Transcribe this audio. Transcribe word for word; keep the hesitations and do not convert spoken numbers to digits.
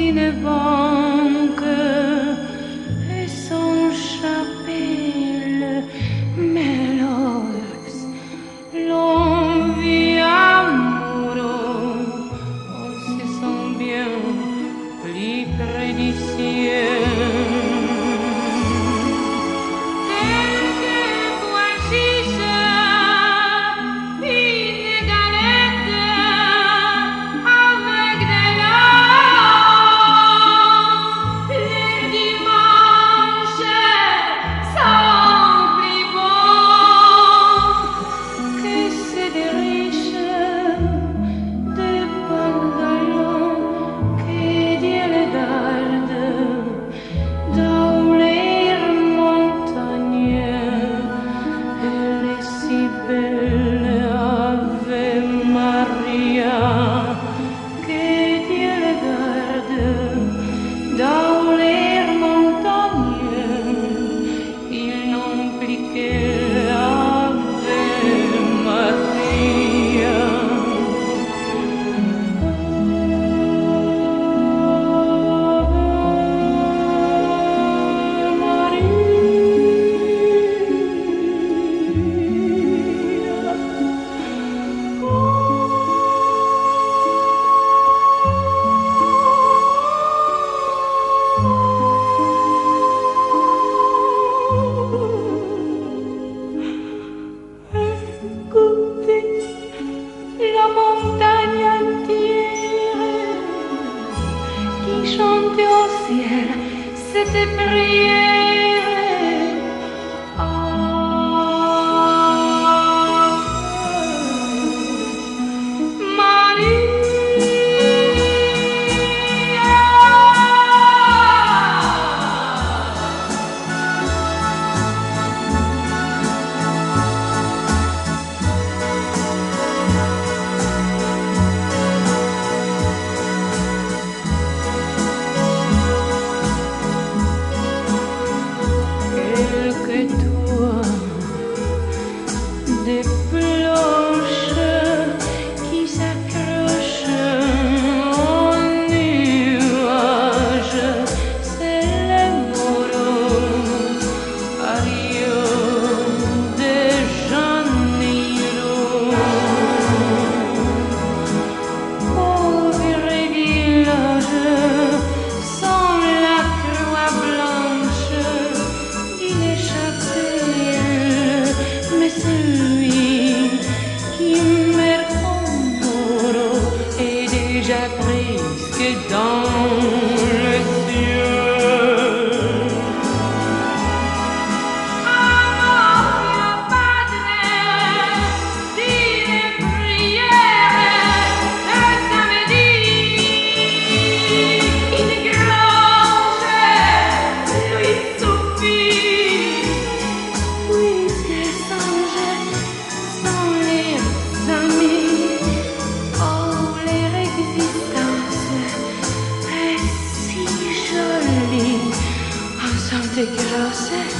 fine banque et son chapelle mélose l'envie amoureuse. On se sent bien plus près du ciel. C'était prier à Take it all,